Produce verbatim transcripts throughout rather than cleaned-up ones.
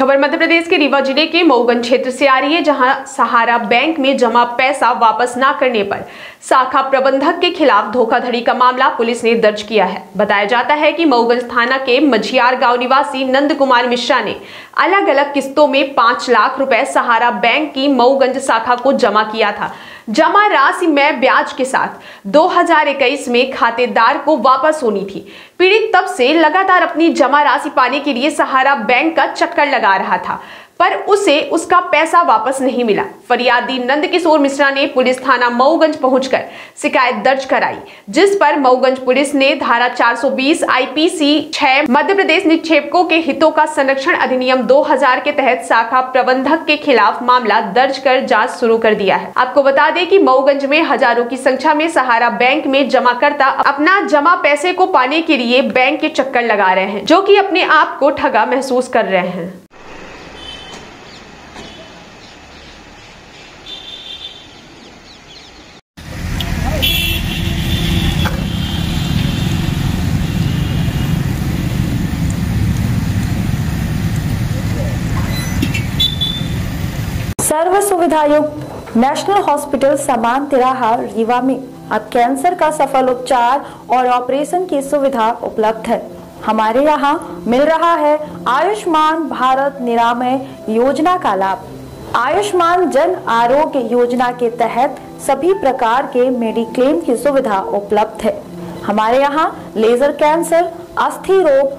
खबर मध्य प्रदेश के रीवा जिले के मऊगंज क्षेत्र से आ रही है, जहां सहारा बैंक में जमा पैसा वापस ना करने पर शाखा प्रबंधक के खिलाफ धोखाधड़ी का मामला पुलिस ने दर्ज किया है। बताया जाता है कि मऊगंज थाना के मझियार गांव निवासी नंद कुमार मिश्रा ने अलग अलग किस्तों में पांच लाख रुपए सहारा बैंक की मऊगंज शाखा को जमा किया था। जमा राशि में ब्याज के साथ दो हजार इक्कीस में खातेदार को वापस होनी थी। पीड़ित तब से लगातार अपनी जमा राशि पाने के लिए सहारा बैंक का चक्कर लगा रहा था, पर उसे उसका पैसा वापस नहीं मिला। फरियादी नंदकिशोर मिश्रा ने पुलिस थाना मऊगंज पहुंचकर शिकायत दर्ज कराई, जिस पर मऊगंज पुलिस ने धारा चार सौ बीस आईपीसी छह मध्य प्रदेश निक्षेपकों के हितों का संरक्षण अधिनियम दो हजार के तहत शाखा प्रबंधक के खिलाफ मामला दर्ज कर जांच शुरू कर दिया है। आपको बता दें कि मऊगंज में हजारों की संख्या में सहारा बैंक में जमाकर्ता अपना जमा पैसे को पाने के लिए बैंक के चक्कर लगा रहे हैं, जो कि अपने आप को ठगा महसूस कर रहे हैं। सर्व सुविधायुक्त नेशनल हॉस्पिटल समान तिराहा रीवा में अब कैंसर का सफल उपचार और ऑपरेशन की सुविधा उपलब्ध है। हमारे यहाँ मिल रहा है आयुष्मान भारत निरामय योजना का लाभ। आयुष्मान जन आरोग्य योजना के तहत सभी प्रकार के मेडिक्लेम की सुविधा उपलब्ध है। हमारे यहाँ लेजर कैंसर, अस्थि रोग,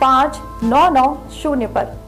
पाँच नौ नौ शून्य पर।